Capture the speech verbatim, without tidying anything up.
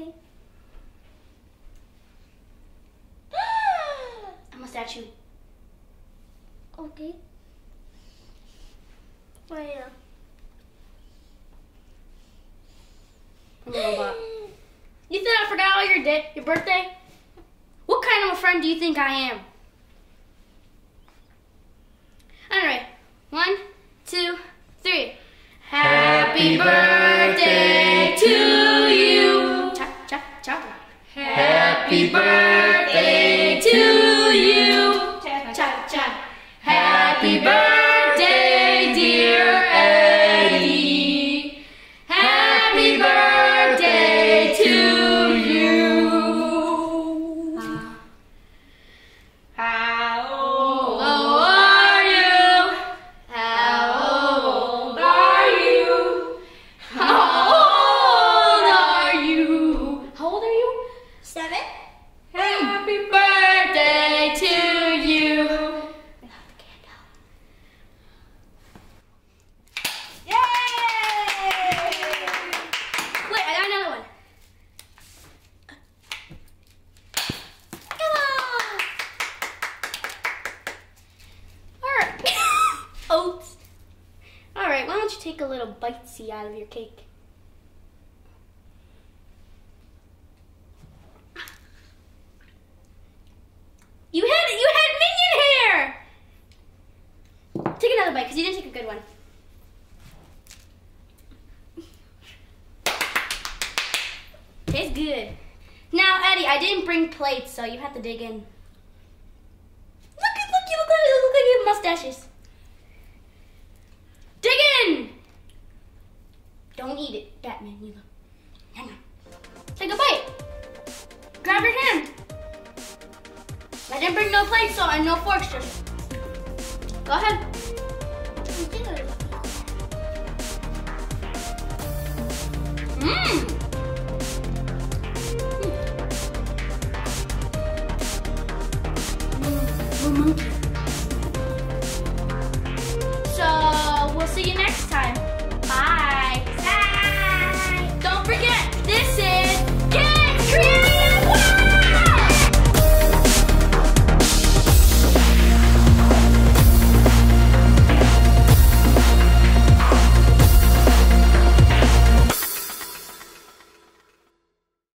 Okay. I'm a statue. Okay. Where are you? I'm a robot. You think I forgot all your day, your birthday? What kind of a friend do you think I am? All right. One, two, three. Happy birthday to you. Cha cha cha. Happy birthday to you. Cha cha cha. Happy birthday. Take a little bitesy out of your cake. You had you had minion hair. Take another bite because you didn't take a good one. Tastes good. Now, Eddie, I didn't bring plates, so you have to dig in. Look at look you look at look at your mustaches. Don't eat it, Batman, you know. Take a bite. Grab your hand. I didn't bring no plates so and no forks, just go ahead. Mmm.